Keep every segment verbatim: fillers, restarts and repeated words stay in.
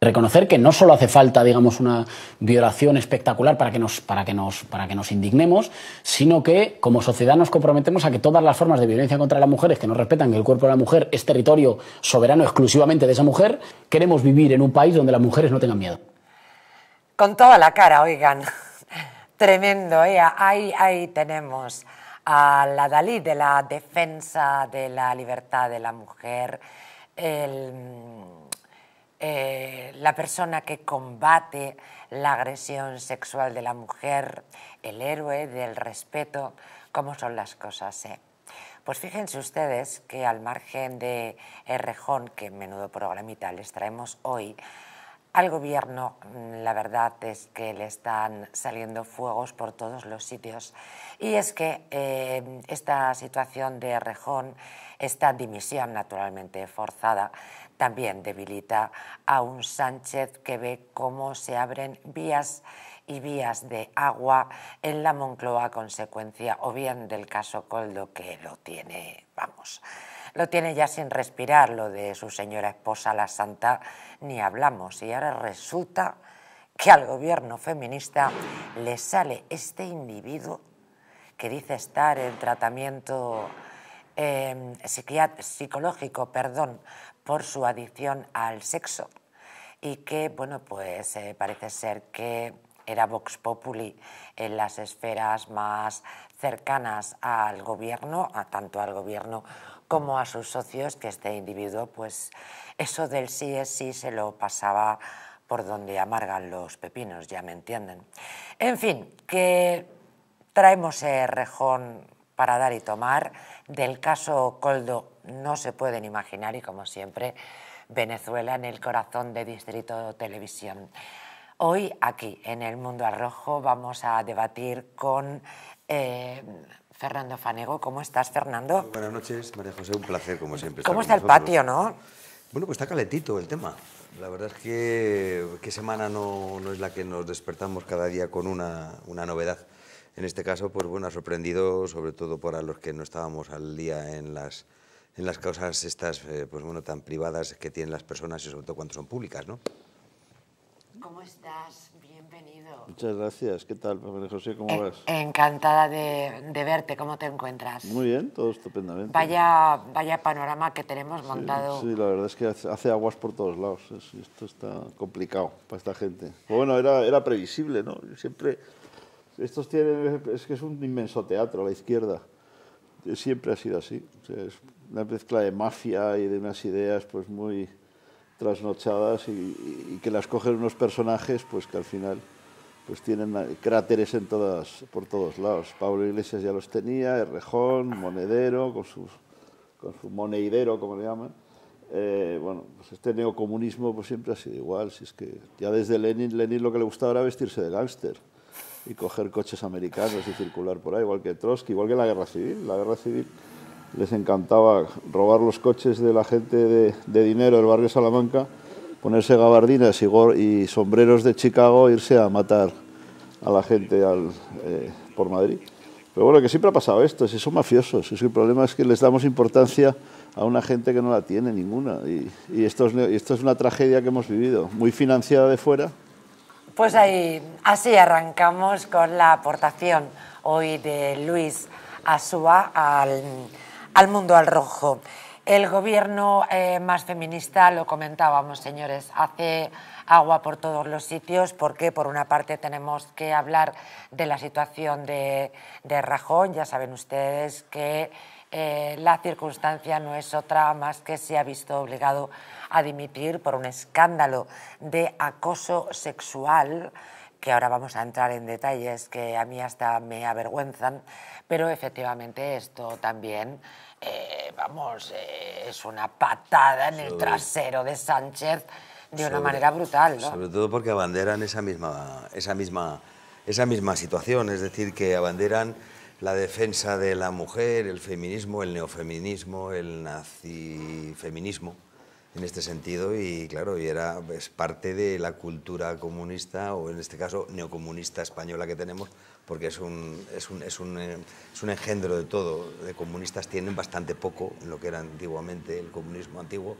Reconocer que no solo hace falta, digamos, una violación espectacular para que nos, para que nos, para que nos indignemos, sino que como sociedad nos comprometemos a que todas las formas de violencia contra las mujeres que no respetan que el cuerpo de la mujer es territorio soberano exclusivamente de esa mujer, queremos vivir en un país donde las mujeres no tengan miedo. Con toda la cara, oigan. Tremendo, ¿eh? Ahí, ahí tenemos a la Dalí de la defensa de la libertad de la mujer, el... Eh, la persona que combate la agresión sexual de la mujer, el héroe del respeto, ¿cómo son las cosas? Eh? Pues fíjense ustedes que al margen de Errejón, que menudo programita les traemos hoy, al gobierno la verdad es que le están saliendo fuegos por todos los sitios. Y es que eh, esta situación de Errejón, esta dimisión naturalmente forzada, también debilita a un Sánchez que ve cómo se abren vías y vías de agua en la Moncloa a consecuencia o bien del caso Koldo, que lo tiene, vamos, lo tiene ya sin respirar, lo de su señora esposa la santa, ni hablamos. Y ahora resulta que al gobierno feminista le sale este individuo que dice estar en tratamiento eh, psicológico, perdón, por su adicción al sexo y que, bueno, pues eh, parece ser que era Vox Populi en las esferas más cercanas al gobierno, a tanto al gobierno como a sus socios, que este individuo, pues eso del sí es sí se lo pasaba por donde amargan los pepinos, ya me entienden. En fin, que traemos Errejón para dar y tomar. Del caso Koldo no se pueden imaginar y, como siempre, Venezuela en el corazón de Distrito Televisión. Hoy, aquí, en El Mundo al Rojo, vamos a debatir con eh, Fernando Fanego. ¿Cómo estás, Fernando? Muy buenas noches, María José. Un placer, como siempre. ¿Cómo está el patio, no? Bueno, pues está calentito el tema. La verdad es que, que semana no, no es la que nos despertamos cada día con una, una novedad. En este caso, pues bueno, ha sorprendido, sobre todo para los que no estábamos al día en las... en las causas estas eh, pues bueno, tan privadas que tienen las personas y sobre todo cuando son públicas, ¿no? ¿Cómo estás? Bienvenido. Muchas gracias. ¿Qué tal, María José? ¿Cómo en, vas? Encantada de, de verte. ¿Cómo te encuentras? Muy bien, todo estupendamente. Vaya, vaya panorama que tenemos sí, montado. Sí, la verdad es que hace aguas por todos lados. Esto está complicado para esta gente. Pero bueno, era, era previsible, ¿no? Siempre... Estos tienen... Es que es un inmenso teatro, la izquierda. Siempre ha sido así. O sea, es una mezcla de mafia y de unas ideas pues muy trasnochadas y, y que las cogen unos personajes pues que al final pues tienen cráteres en todas, por todos lados. Pablo Iglesias ya los tenía, Errejón, Monedero, con, sus, con su moneidero, como le llaman. Eh, bueno, pues este neocomunismo pues siempre ha sido igual. Si es que ya desde Lenin, Lenin lo que le gustaba era vestirse de gángster y coger coches americanos y circular por ahí, igual que Trotsky, igual que la guerra civil. La guerra civil les encantaba robar los coches de la gente de, de dinero del barrio Salamanca, ponerse gabardinas y, y sombreros de Chicago e irse a matar a la gente al, eh, por Madrid. Pero bueno, que siempre ha pasado esto, si son mafiosos. Si el problema es que les damos importancia a una gente que no la tiene ninguna. Y, y, esto es, y esto es una tragedia que hemos vivido, muy financiada de fuera. Pues ahí, así arrancamos con la aportación hoy de Luis Asúa al... al Mundo al Rojo. El gobierno eh, más feminista, lo comentábamos, señores, hace agua por todos los sitios porque, por una parte, tenemos que hablar de la situación de, de Rajón. Ya saben ustedes que eh, la circunstancia no es otra más que se ha visto obligado a dimitir por un escándalo de acoso sexual, que ahora vamos a entrar en detalles que a mí hasta me avergüenzan, pero efectivamente esto también... Eh, vamos, eh, es una patada en sobre, el trasero de Sánchez de sobre, una manera brutal, ¿no? Sobre todo porque abanderan esa misma, esa, misma, esa misma situación, es decir, que abanderan la defensa de la mujer, el feminismo, el neofeminismo, el nazifeminismo, en este sentido, y claro, y era, es parte de la cultura comunista, o en este caso neocomunista española que tenemos, porque es un, es un, es un, es un engendro de todo. De comunistas tienen bastante poco en lo que era antiguamente el comunismo antiguo,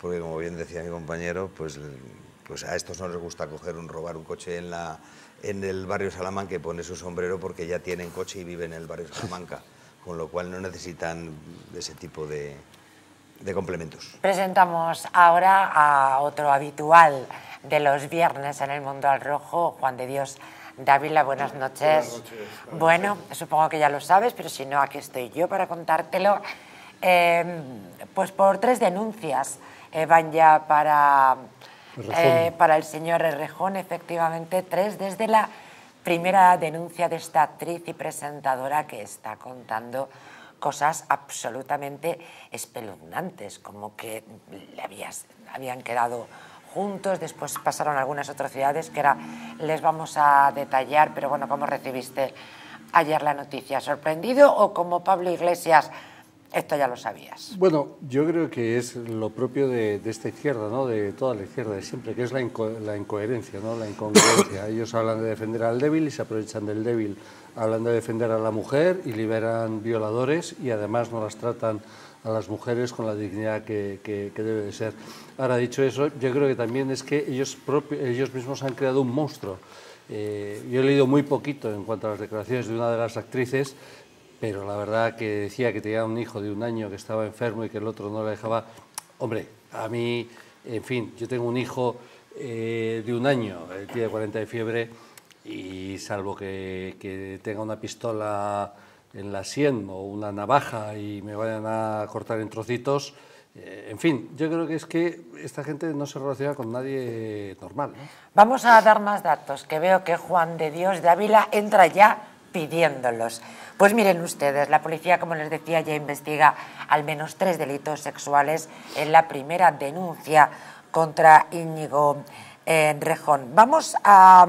porque como bien decía mi compañero, pues pues a estos no les gusta coger un robar un coche en la en el barrio Salamanca y poner su sombrero porque ya tienen coche y viven en el barrio Salamanca, con lo cual no necesitan ese tipo de, de complementos. Presentamos ahora a otro habitual de los viernes en El Mundo al Rojo, Juan de Dios Dávila, buenas noches. Buenas noches. Bueno, supongo que ya lo sabes, pero si no, aquí estoy yo para contártelo. Eh, pues por tres denuncias eh, van ya para, eh, para el señor Errejón, efectivamente, tres, desde la primera denuncia de esta actriz y presentadora que está contando cosas absolutamente espeluznantes, como que le habías, habían quedado juntos, después pasaron algunas atrocidades que ahora les vamos a detallar, pero bueno, ¿cómo recibiste ayer la noticia? ¿Sorprendido o como Pablo Iglesias, esto ya lo sabías? Bueno, yo creo que es lo propio de, de esta izquierda, ¿no? De toda la izquierda de siempre, que es la, inco la incoherencia, ¿no? La incongruencia. Ellos hablan de defender al débil y se aprovechan del débil. Hablan de defender a la mujer y liberan violadores y además no las tratan a las mujeres con la dignidad que, que, que debe de ser. Ahora, dicho eso, yo creo que también es que ellos, propios, ellos mismos han creado un monstruo. Eh, yo he leído muy poquito en cuanto a las declaraciones de una de las actrices, pero la verdad que decía que tenía un hijo de un año que estaba enfermo y que el otro no le dejaba. Hombre, a mí, en fin, yo tengo un hijo eh, de un año, eh, tiene cuarenta de fiebre, y salvo que, que tenga una pistola en la sien o una navaja y me vayan a cortar en trocitos, eh, en fin, yo creo que es que esta gente no se relaciona con nadie normal, ¿eh? Vamos a dar más datos, que veo que Juan de Dios Dávila entra ya pidiéndolos. Pues miren ustedes, la policía, como les decía, ya investiga al menos tres delitos sexuales en la primera denuncia contra Íñigo Errejón. Vamos a...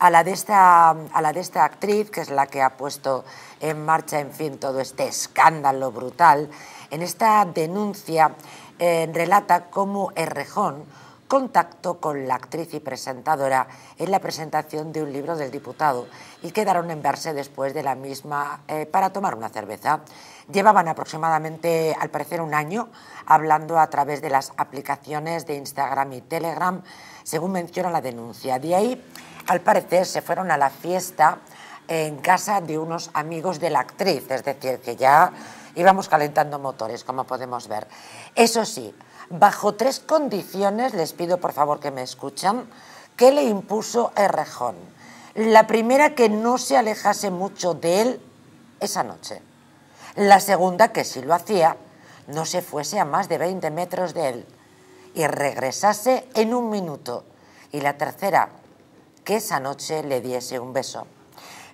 A la, de esta, a la de esta actriz, que es la que ha puesto en marcha, en fin, todo este escándalo brutal. En esta denuncia eh, relata cómo Errejón contactó con la actriz y presentadora en la presentación de un libro del diputado y quedaron en verse después de la misma eh, para tomar una cerveza. Llevaban aproximadamente, al parecer, un año hablando a través de las aplicaciones de Instagram y Telegram, según menciona la denuncia. De ahí, al parecer, se fueron a la fiesta en casa de unos amigos de la actriz, es decir, que ya íbamos calentando motores, como podemos ver. Eso sí, bajo tres condiciones, les pido por favor que me escuchan, que le impuso Errejón. La primera, que no se alejase mucho de él esa noche. La segunda, que si lo hacía, no se fuese a más de veinte metros de él y regresase en un minuto. Y la tercera, que esa noche le diese un beso.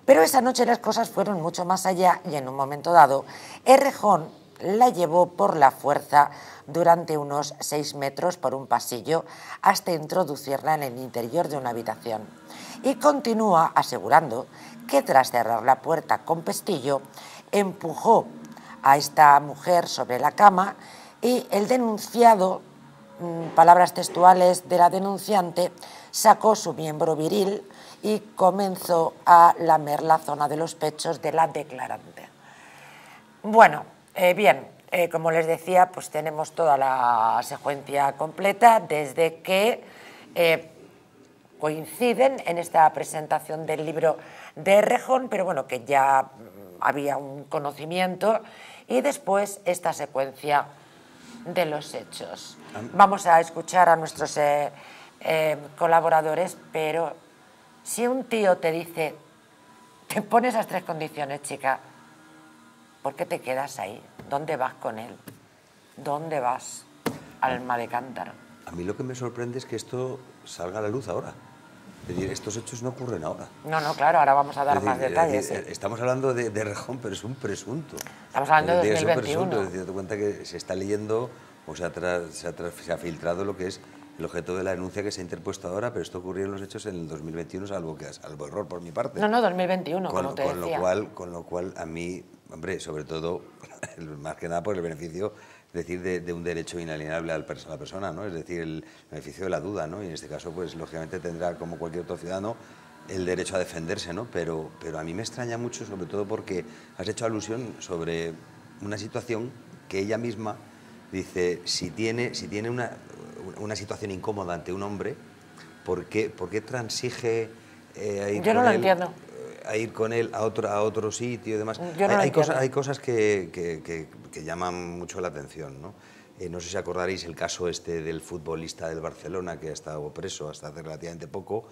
Pero esa noche las cosas fueron mucho más allá y en un momento dado, Errejón la llevó por la fuerza durante unos seis metros por un pasillo hasta introducirla en el interior de una habitación. Y continúa asegurando que tras cerrar la puerta con pestillo, empujó a esta mujer sobre la cama y el denunciado, palabras textuales de la denunciante, sacó su miembro viril y comenzó a lamer la zona de los pechos de la declarante. Bueno, eh, bien, eh, como les decía, pues tenemos toda la secuencia completa desde que eh, coinciden en esta presentación del libro de Errejón, pero bueno, que ya había un conocimiento, y después esta secuencia de los hechos. Vamos a escuchar a nuestros... Eh, Eh, colaboradores, pero si un tío te dice, te pone esas tres condiciones, chica, ¿por qué te quedas ahí? ¿Dónde vas con él? ¿Dónde vas, alma de cántaro? A mí lo que me sorprende es que esto salga a la luz ahora. Es decir, estos hechos no ocurren ahora. No, no, claro, ahora vamos a dar decir, más detalles. Decir, ¿sí? Estamos hablando de, de Errejón, pero es un presunto. Estamos hablando de, de dos mil veintiuno. Es decir, date cuenta que se está leyendo, o sea, se ha, se ha filtrado lo que es el objeto de la denuncia que se ha interpuesto ahora, pero esto ocurrió en los hechos en el dos mil veintiuno, salvo, que, salvo error por mi parte. No, no, dos mil veintiuno, con, como te con decía. Lo cual, con lo cual, a mí, hombre, sobre todo, más que nada por el beneficio, es decir, de, de un derecho inalienable a la persona, ¿no? Es decir, el beneficio de la duda, ¿no? Y en este caso, pues, lógicamente tendrá, como cualquier otro ciudadano, el derecho a defenderse, ¿no? Pero, pero a mí me extraña mucho, sobre todo porque has hecho alusión sobre una situación que ella misma dice, si tiene, si tiene una... una situación incómoda ante un hombre, ¿por qué, por qué transige eh, a ir Yo no con lo él, entiendo. A ir con él a otro, a otro sitio y demás? Yo no hay, hay, cosa, hay cosas que, que, que, que llaman mucho la atención, ¿no? Eh, no sé si acordaréis el caso este del futbolista del Barcelona que ha estado preso hasta hace relativamente poco.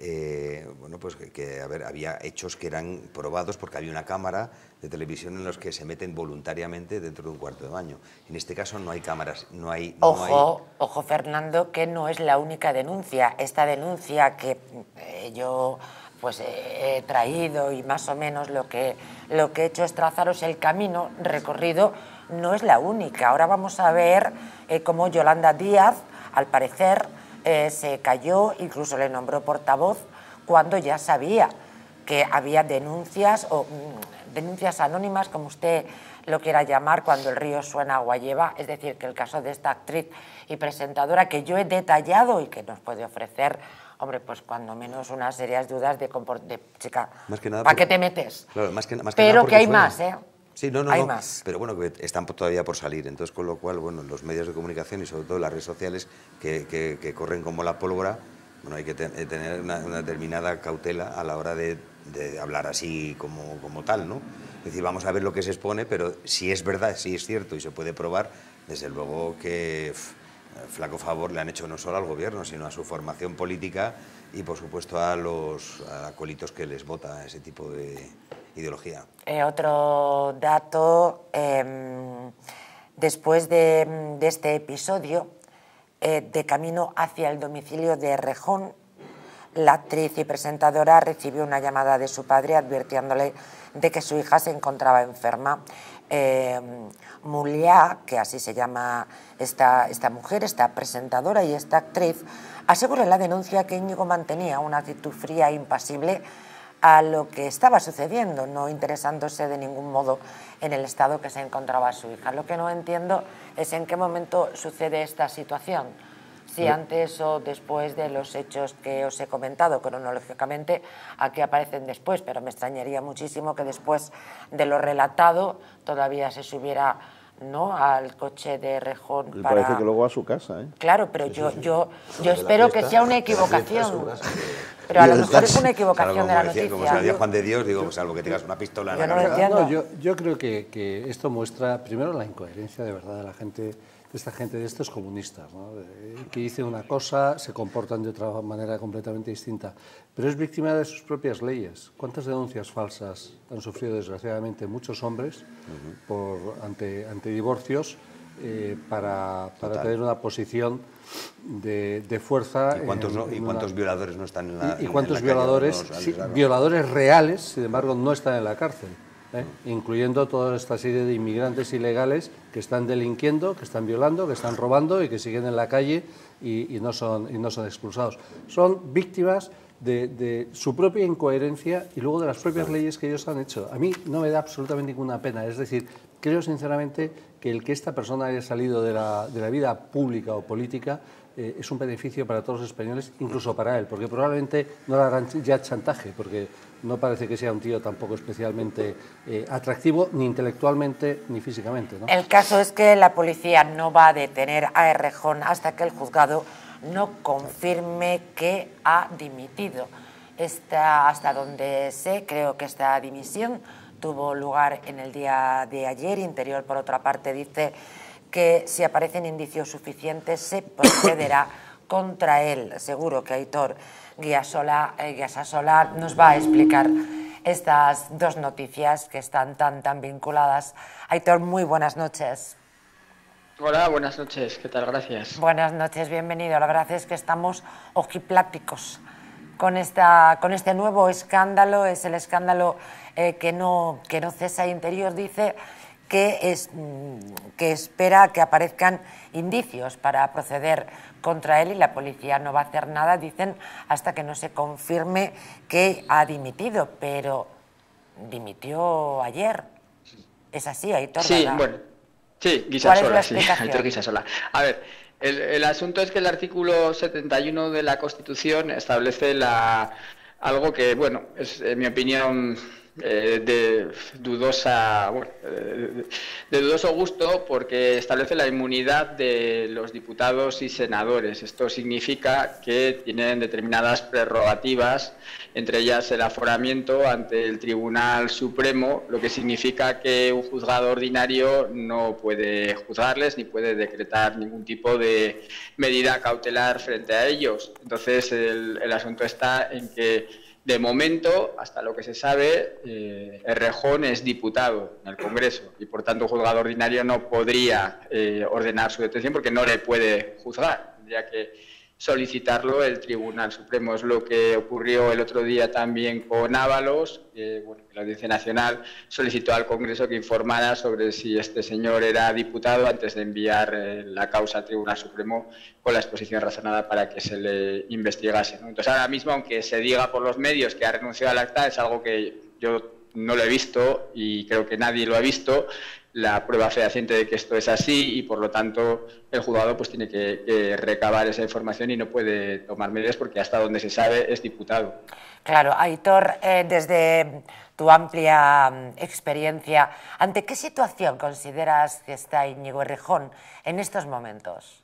Eh, bueno, pues que, que a ver, había hechos que eran probados porque había una cámara de televisión en los que se meten voluntariamente dentro de un cuarto de baño. En este caso no hay cámaras, no hay... No ojo, hay... ojo, Fernando, que no es la única denuncia. Esta denuncia que eh, yo pues eh, he traído y más o menos lo que, lo que he hecho es trazaros el camino recorrido, no es la única. Ahora vamos a ver eh, cómo Yolanda Díaz, al parecer... Eh, se cayó, incluso le nombró portavoz cuando ya sabía que había denuncias o mm, denuncias anónimas, como usted lo quiera llamar, cuando el río suena agua lleva. Es decir, que el caso de esta actriz y presentadora que yo he detallado y que nos puede ofrecer, hombre, pues cuando menos unas serias dudas de, de chica, más que nada ¿para qué te metes? Claro, más que, más que Pero nada que hay suena. más, ¿eh? Sí, no, no, Hay no. más. Pero bueno, que están todavía por salir, entonces con lo cual, bueno, los medios de comunicación y sobre todo las redes sociales que, que, que corren como la pólvora, bueno, hay que te, tener una, una determinada cautela a la hora de, de hablar así como, como tal, ¿no? Es decir, vamos a ver lo que se expone, pero si es verdad, si es cierto y se puede probar, desde luego que pff, flaco favor le han hecho no solo al gobierno, sino a su formación política y por supuesto a los acólitos que les vota ese tipo de... ideología. Eh, otro dato, eh, después de, de este episodio, eh, de camino hacia el domicilio de Errejón, la actriz y presentadora recibió una llamada de su padre advirtiéndole de que su hija se encontraba enferma. Eh, Muliá, que así se llama esta, esta mujer, esta presentadora y esta actriz, asegura en la denuncia que Íñigo mantenía una actitud fría e impasible a lo que estaba sucediendo, no interesándose de ningún modo en el estado que se encontraba su hija. Lo que no entiendo es en qué momento sucede esta situación, si sí. antes o después de los hechos que os he comentado cronológicamente, aquí aparecen después, pero me extrañaría muchísimo que después de lo relatado todavía se subiera, ¿no?, al coche de Errejón. Parece para... que luego a su casa, ¿eh? Claro, pero sí, yo, sí, sí. yo, yo espero fiesta, que sea una equivocación. Pero a lo mejor es una equivocación de la noticia. Como se lo decía Juan de Dios, digo, salvo que tengas una pistola en la cabeza. No, yo, yo creo que, que esto muestra, primero, la incoherencia de verdad de la gente, de esta gente, de estos comunistas, ¿no?, que dicen una cosa, se comportan de otra manera completamente distinta, pero es víctima de sus propias leyes. ¿Cuántas denuncias falsas han sufrido, desgraciadamente, muchos hombres por, ante, ante divorcios? Eh, para, para tener una posición de, de fuerza. ¿Y cuántos, en, no, ¿y cuántos una... violadores no están en la cárcel? ¿Y cuántos violadores, calle, sí, violadores reales, sin embargo, no están en la cárcel? ¿eh? No. Incluyendo toda esta serie de inmigrantes ilegales que están delinquiendo, que están violando, que están robando y que siguen en la calle y, y, no, son, y no son expulsados. Son víctimas de, de su propia incoherencia y luego de las propias claro. leyes que ellos han hecho. A mí no me da absolutamente ninguna pena, es decir... Creo sinceramente que el que esta persona haya salido de la, de la vida pública o política eh, es un beneficio para todos los españoles, incluso para él, porque probablemente no le hagan ya chantaje, porque no parece que sea un tío tampoco especialmente eh, atractivo, ni intelectualmente ni físicamente, ¿no? El caso es que la policía no va a detener a Errejón hasta que el juzgado no confirme que ha dimitido. Está hasta donde sé, creo que esta dimisión tuvo lugar en el día de ayer. Interior, por otra parte, dice que si aparecen indicios suficientes se procederá contra él. Seguro que Aitor Guiasola, eh, Guiasasola nos va a explicar estas dos noticias que están tan, tan vinculadas. Aitor, muy buenas noches. Hola, buenas noches. ¿Qué tal? Gracias. Buenas noches, bienvenido. La verdad es que estamos ojipláticos con, esta, con este nuevo escándalo. Es el escándalo eh, que, no, que no cesa. Interior dice que, es, que espera que aparezcan indicios para proceder contra él y la policía no va a hacer nada, dicen, hasta que no se confirme que ha dimitido, pero dimitió ayer. ¿Es así, Aitor? Sí, ¿verdad? Bueno, sí, Guisasola, sí, Aitor Guisasola. A ver... El, el asunto es que el artículo setenta y uno de la Constitución establece la, algo que, bueno, es en mi opinión eh, de dudosa, bueno, eh, de dudoso gusto, porque establece la inmunidad de los diputados y senadores. Esto significa que tienen determinadas prerrogativas, entre ellas el aforamiento ante el Tribunal Supremo, lo que significa que un juzgado ordinario no puede juzgarles ni puede decretar ningún tipo de medida cautelar frente a ellos. Entonces, el, el asunto está en que, de momento, hasta lo que se sabe, eh, Errejón es diputado en el Congreso y, por tanto, un juzgado ordinario no podría eh, ordenar su detención porque no le puede juzgar. Tendría que solicitarlo el Tribunal Supremo. Es lo que ocurrió el otro día también con Ábalos. Eh, bueno, la Audiencia Nacional solicitó al Congreso que informara sobre si este señor era diputado antes de enviar eh, la causa al Tribunal Supremo con la exposición razonada para que se le investigase, ¿no? Entonces, ahora mismo, aunque se diga por los medios que ha renunciado al acta, es algo que yo no lo he visto y creo que nadie lo ha visto, la prueba fehaciente de que esto es así, y por lo tanto el juzgado pues tiene que, que recabar esa información y no puede tomar medidas porque hasta donde se sabe es diputado. Claro, Aitor, eh, desde tu amplia experiencia, ¿ante qué situación consideras que está Íñigo Errejón en estos momentos?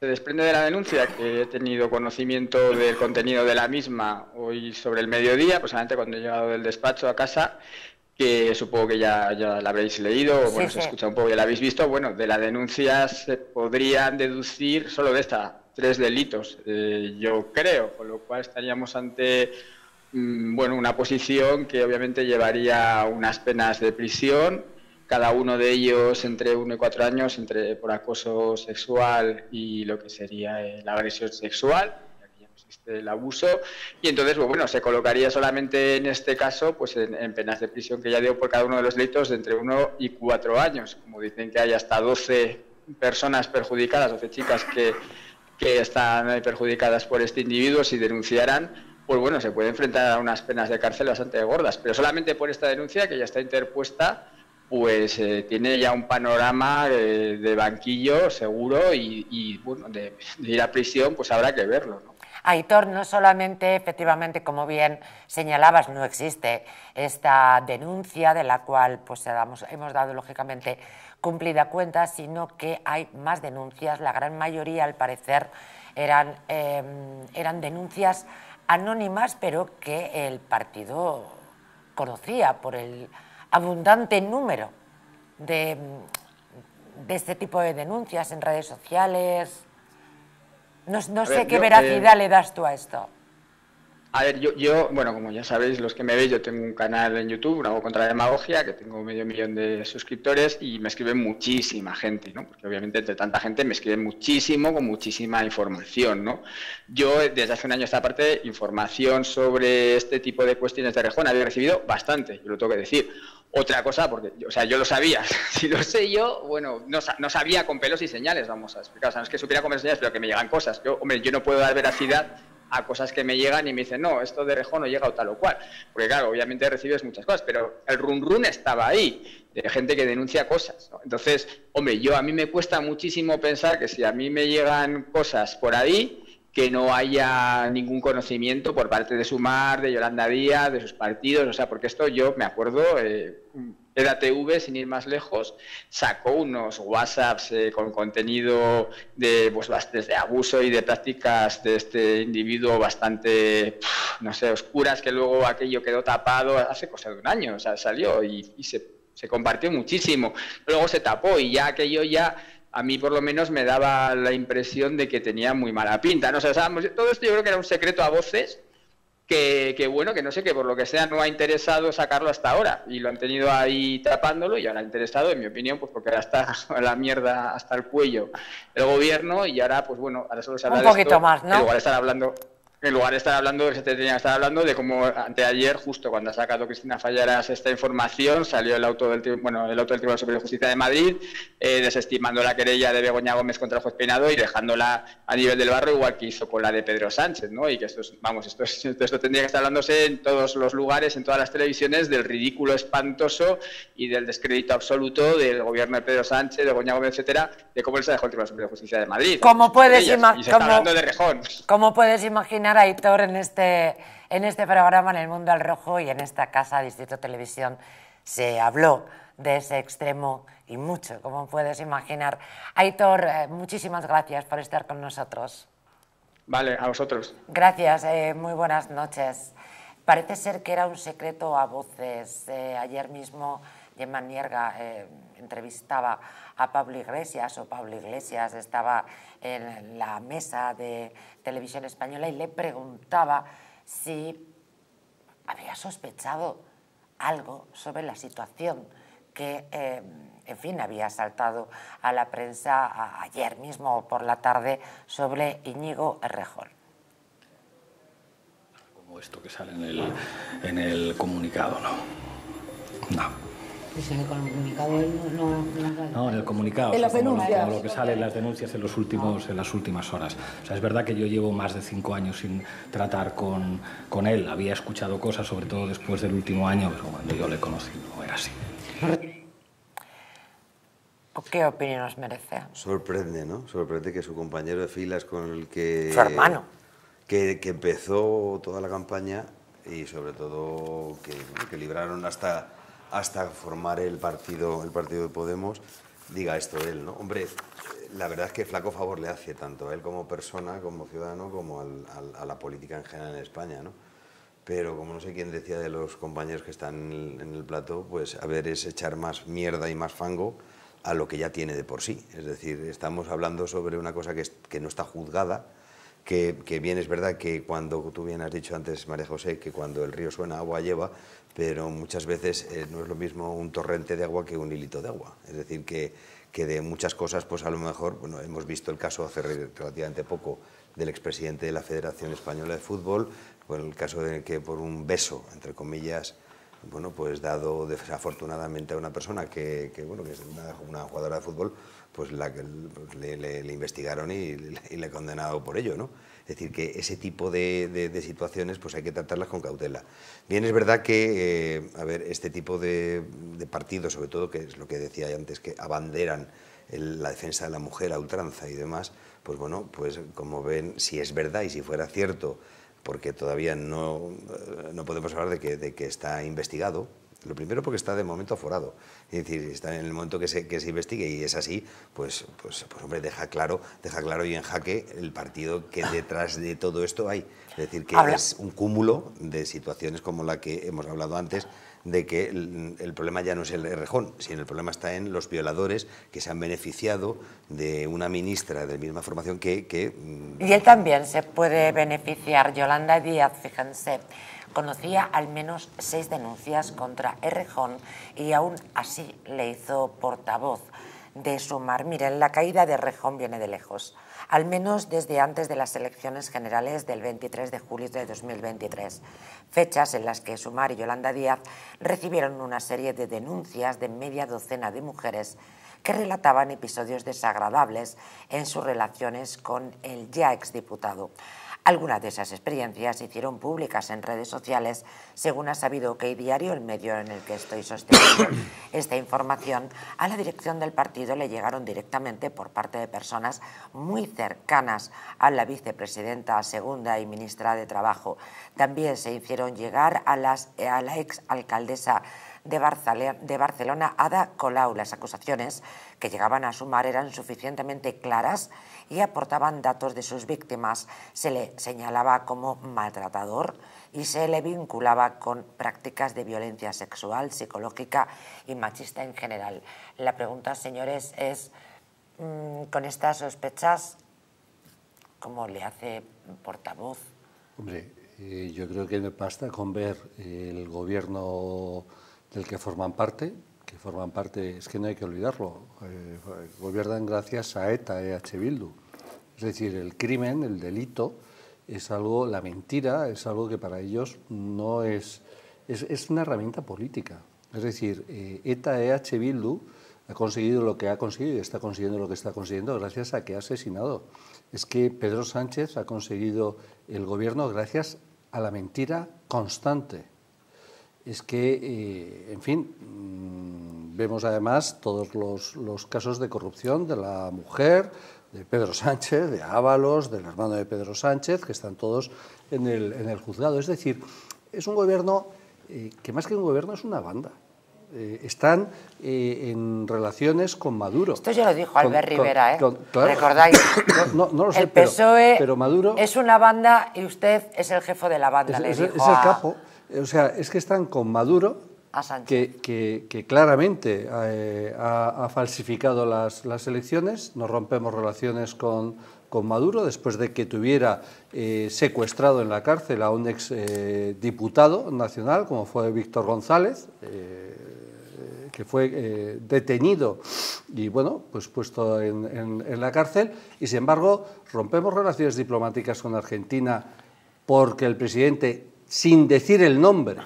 Se desprende de la denuncia que he tenido conocimiento del contenido de la misma hoy sobre el mediodía, aproximadamente cuando he llegado del despacho a casa, que supongo que ya, ya la habréis leído, o bueno, sí, se sí. escucha un poco, ya la habéis visto. Bueno, de la denuncia se podrían deducir, solo de esta, tres delitos, eh, yo creo, con lo cual estaríamos ante mmm, bueno, una posición que obviamente llevaría unas penas de prisión, cada uno de ellos entre uno y cuatro años, entre por acoso sexual y lo que sería eh, la agresión sexual. El abuso, y entonces, bueno, se colocaría solamente en este caso pues en, en penas de prisión, que ya digo, por cada uno de los delitos de entre uno y cuatro años. Como dicen que hay hasta doce personas perjudicadas, doce chicas que, que están perjudicadas por este individuo, si denunciaran, pues bueno, se puede enfrentar a unas penas de cárcel bastante gordas. Pero solamente por esta denuncia, que ya está interpuesta, pues eh, tiene ya un panorama eh, de banquillo seguro y, y bueno, de, de ir a prisión, pues habrá que verlo, ¿no? Aitor, no solamente, efectivamente, como bien señalabas, no existe esta denuncia de la cual pues hemos dado, lógicamente, cumplida cuenta, sino que hay más denuncias. La gran mayoría, al parecer, eran, eh, eran denuncias anónimas, pero que el partido conocía por el abundante número de, de este tipo de denuncias en redes sociales. No, no sé ver, qué yo, veracidad eh, le das tú a esto. A ver, yo, yo, bueno, como ya sabéis, los que me veis, yo tengo un canal en YouTube, Hago Contra la Demagogia, que tengo medio millón de suscriptores, y me escribe muchísima gente, ¿no? Porque obviamente entre tanta gente me escribe muchísimo, con muchísima información, ¿no? Yo, desde hace un año a esta parte, información sobre este tipo de cuestiones de Errejón había recibido bastante, yo lo tengo que decir. Otra cosa, porque, o sea, yo lo sabía, si lo sé yo, bueno, no, no sabía con pelos y señales, vamos a explicar, o sea, no es que supiera con pelos y señales, pero que me llegan cosas. Yo, hombre, yo no puedo dar veracidad a cosas que me llegan y me dicen, no, esto de Errejón no llega o tal o cual, porque claro, obviamente recibes muchas cosas, pero el run run estaba ahí, de gente que denuncia cosas, ¿no? Entonces, hombre, yo a mí me cuesta muchísimo pensar que si a mí me llegan cosas por ahí, que no haya ningún conocimiento por parte de Sumar, de Yolanda Díaz, de sus partidos, o sea, porque esto yo me acuerdo, eh, E T A T V, sin ir más lejos, sacó unos WhatsApps eh, con contenido de, pues, de abuso y de prácticas de este individuo bastante, no sé, oscuras, que luego aquello quedó tapado hace cosa de un año, o sea, salió y, y se, se compartió muchísimo, luego se tapó y ya aquello ya... A mí, por lo menos, me daba la impresión de que tenía muy mala pinta, ¿no? O sea, todo esto yo creo que era un secreto a voces que, que, bueno, que no sé, que por lo que sea no ha interesado sacarlo hasta ahora. Y lo han tenido ahí tapándolo y ahora ha interesado, en mi opinión, pues porque ahora está la mierda hasta el cuello el gobierno y ahora, pues bueno, ahora solo se habla de esto. Un poquito más, ¿no? En lugar de estar hablando... En lugar de estar hablando de que se tenía que estar hablando de cómo anteayer, justo cuando ha sacado Cristina Fallaras esta información, salió el auto del, bueno, el auto del Tribunal Superior de Justicia de Madrid, eh, desestimando la querella de Begoña Gómez contra el juez Peinado y dejándola a nivel del barrio, igual que hizo con la de Pedro Sánchez, ¿no? Y que esto es, vamos, esto, es, esto tendría que estar hablándose en todos los lugares, en todas las televisiones, del ridículo espantoso y del descrédito absoluto del gobierno de Pedro Sánchez, de Begoña Gómez, etcétera, de cómo él se dejó el Tribunal Superior de Justicia de Madrid. ¿Cómo puedes, ima- y se está hablando de Errejón. ¿Cómo puedes imaginar? terminar, Aitor, en este, en este programa, en El Mundo al Rojo y en esta casa, Distrito Televisión, se habló de ese extremo y mucho, como puedes imaginar. Aitor, eh, muchísimas gracias por estar con nosotros. Vale, a vosotros. Gracias, eh, muy buenas noches. Parece ser que era un secreto a voces. Eh, ayer mismo Gemma Nierga eh, entrevistaba a Pablo Iglesias, o Pablo Iglesias estaba en la mesa de Televisión Española y le preguntaba si había sospechado algo sobre la situación que, eh, en fin, había saltado a la prensa a, ayer mismo por la tarde sobre Íñigo Errejón. Esto que sale en el, en el comunicado, no. No. Pues en el comunicado no, no, no, no en el comunicado. En las denuncias. Lo, lo que sale en las denuncias en, los últimos, no. en las últimas horas. O sea, es verdad que yo llevo más de cinco años sin tratar con, con él. Había escuchado cosas, sobre todo después del último año, pero cuando yo le conocí no era así. ¿Qué opinión os merece? Sorprende, ¿no? Sorprende que su compañero de filas con el que... Su hermano. Que, que empezó toda la campaña y sobre todo que, que libraron hasta, hasta formar el partido, el partido de Podemos, diga esto él, ¿no? Hombre, la verdad es que flaco favor le hace tanto a él como persona, como ciudadano, como al, al, a la política en general en España, ¿no? Pero como no sé quién decía de los compañeros que están en el, en el plató, pues a ver, es echar más mierda y más fango a lo que ya tiene de por sí. Es decir, estamos hablando sobre una cosa que, es, que no está juzgada, Que, que bien es verdad que cuando, tú bien has dicho antes, María José, que cuando el río suena agua lleva, pero muchas veces eh, no es lo mismo un torrente de agua que un hilito de agua. Es decir, que, que de muchas cosas, pues a lo mejor, bueno, hemos visto el caso hace relativamente poco del expresidente de la Federación Española de Fútbol, con el caso de que por un beso, entre comillas, bueno, pues dado desafortunadamente a una persona que, que bueno, que es una, una jugadora de fútbol, pues, la, pues le, le, le investigaron y le, y le han condenado por ello, ¿no? Es decir, que ese tipo de, de, de situaciones pues hay que tratarlas con cautela. Bien, es verdad que, eh, a ver, este tipo de, de partidos, sobre todo, que es lo que decía antes, que abanderan el, la defensa de la mujer a ultranza y demás, pues bueno, pues como ven, si es verdad y si fuera cierto, porque todavía no, no podemos hablar de que, de que está investigado. Lo primero porque está de momento aforado, es decir, está en el momento que se, que se investigue y es así, pues, pues, pues hombre, deja claro, deja claro y en jaque el partido que detrás de todo esto hay. Es decir, que Habla. es un cúmulo de situaciones como la que hemos hablado antes, de que el, el problema ya no es el Errejón, sino el problema está en los violadores que se han beneficiado de una ministra de la misma formación que... que y él también se puede beneficiar, Yolanda Díaz, fíjense. Conocía al menos seis denuncias contra Errejón y aún así le hizo portavoz de Sumar. Miren, la caída de Errejón viene de lejos, al menos desde antes de las elecciones generales del veintitrés de julio de dos mil veintitrés, fechas en las que Sumar y Yolanda Díaz recibieron una serie de denuncias de media docena de mujeres que relataban episodios desagradables en sus relaciones con el ya exdiputado. Algunas de esas experiencias se hicieron públicas en redes sociales, según ha sabido que el diario, el medio en el que estoy sosteniendo esta información, a la dirección del partido le llegaron directamente por parte de personas muy cercanas a la vicepresidenta segunda y ministra de Trabajo. También se hicieron llegar a, las, a la exalcaldesa de Barcelona, Ada Colau. Las acusaciones que llegaban a Sumar eran suficientemente claras y aportaban datos de sus víctimas. Se le señalaba como maltratador y se le vinculaba con prácticas de violencia sexual, psicológica y machista en general. La pregunta, señores, es, con estas sospechas, ¿cómo le hace portavoz? Hombre, eh, yo creo que me basta con ver el gobierno del que forman parte, que forman parte, es que no hay que olvidarlo, eh, gobiernan gracias a ETA-E H Bildu. Es decir, el crimen, el delito, es algo, la mentira, es algo que para ellos no es... Es, es una herramienta política. Es decir, eh, ETA-E H Bildu ha conseguido lo que ha conseguido y está consiguiendo lo que está consiguiendo gracias a que ha asesinado. Es que Pedro Sánchez ha conseguido el gobierno gracias a la mentira constante. Es que, eh, en fin, mmm, vemos además todos los, los casos de corrupción de la mujer, de Pedro Sánchez, de Ábalos, del hermano de Pedro Sánchez, que están todos en el, en el juzgado. Es decir, es un gobierno eh, que más que un gobierno es una banda. Eh, están eh, en relaciones con Maduro. Esto ya lo dijo Albert con, Rivera, ¿eh? Con, claro. ¿Recordáis? No, no, no lo sé, el P S O E pero, pero Maduro es una banda y usted es el jefe de la banda, es, le es, dijo es el a... capo. O sea, es que están con Maduro, a Sánchez. Que, que, que claramente eh, ha, ha falsificado las, las elecciones. Nos rompemos relaciones con, con Maduro después de que tuviera eh, secuestrado en la cárcel a un ex eh, diputado nacional, como fue Víctor González, eh, que fue eh, detenido y, bueno, pues puesto en, en, en la cárcel. Y, sin embargo, rompemos relaciones diplomáticas con Argentina porque el presidente, sin decir el nombre,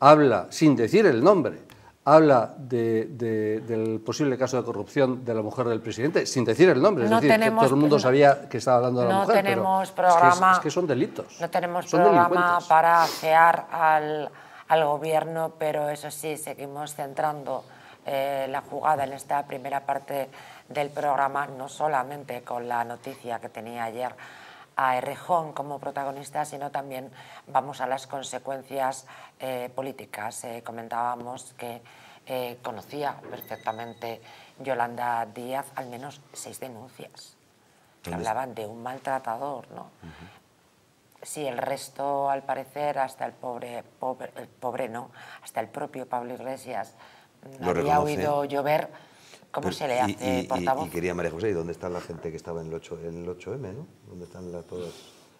habla, sin decir el nombre, habla de, de, del posible caso de corrupción de la mujer del presidente, sin decir el nombre. Es no decir, que todo el mundo sabía que estaba hablando de la no mujer, tenemos pero programa, es, que es, es que son delitos. No tenemos son programa para afear al, al gobierno, pero eso sí, seguimos centrando eh, la jugada en esta primera parte del programa, no solamente con la noticia que tenía ayer a Errejón como protagonista, sino también vamos a las consecuencias eh, políticas. Eh, comentábamos que eh, conocía perfectamente Yolanda Díaz al menos seis denuncias que hablaban de un maltratador, ¿no? Uh-huh. Sí, el resto, al parecer, hasta el pobre, pobre, el pobre no, hasta el propio Pablo Iglesias no había oído llover. ¿Cómo pues, se le hace y, y, portavoz? Y, y quería, María José, ¿y dónde está la gente que estaba en el, ocho, en el ocho eme? ¿No? ¿Dónde están la, todas?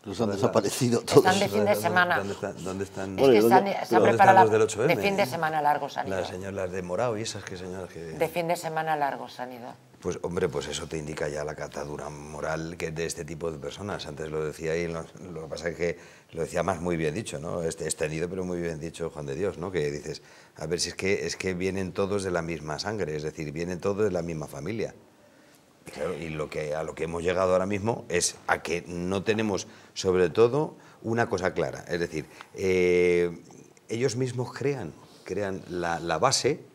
Los han desaparecido la, todos. Están de fin de semana. ¿Dónde están, dónde están, es que están, ¿dónde, se han preparado los del ocho eme? De fin de semana largos han ido. Las señoras de Morao y esas que señoras que... De fin de semana largos han ido. Pues, hombre, pues eso te indica ya la catadura moral que es de este tipo de personas. Antes lo decía ahí, lo, lo que pasa es que lo decía más muy bien dicho, ¿no? Este, extendido, pero muy bien dicho, Juan de Dios, ¿no? Que dices, a ver si es que, es que vienen todos de la misma sangre, es decir, vienen todos de la misma familia. Y, claro, y lo que, a lo que hemos llegado ahora mismo es a que no tenemos, sobre todo, una cosa clara. Es decir, eh, ellos mismos crean, crean la, la base...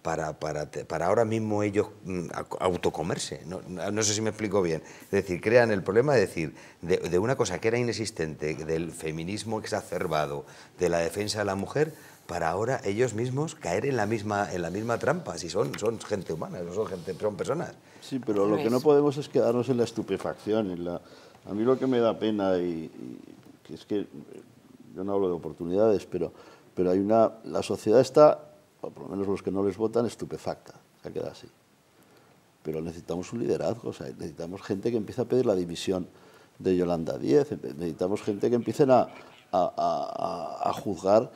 Para, para, para ahora mismo ellos autocomerse, no, no sé si me explico bien, es decir, crean el problema de decir, de, de una cosa que era inexistente, del feminismo exacerbado, de la defensa de la mujer, para ahora ellos mismos caer en la misma, en la misma trampa, si son, son gente humana, no son gente, son personas. Sí, pero lo que no podemos es quedarnos en la estupefacción, en la... A mí lo que me da pena, y, y es que yo no hablo de oportunidades, pero, pero hay una, la sociedad está... o por lo menos los que no les votan, estupefacta, se ha quedado así. Pero necesitamos un liderazgo, o sea, necesitamos gente que empiece a pedir la dimisión de Yolanda Díaz, necesitamos gente que empiecen a, a, a, a juzgar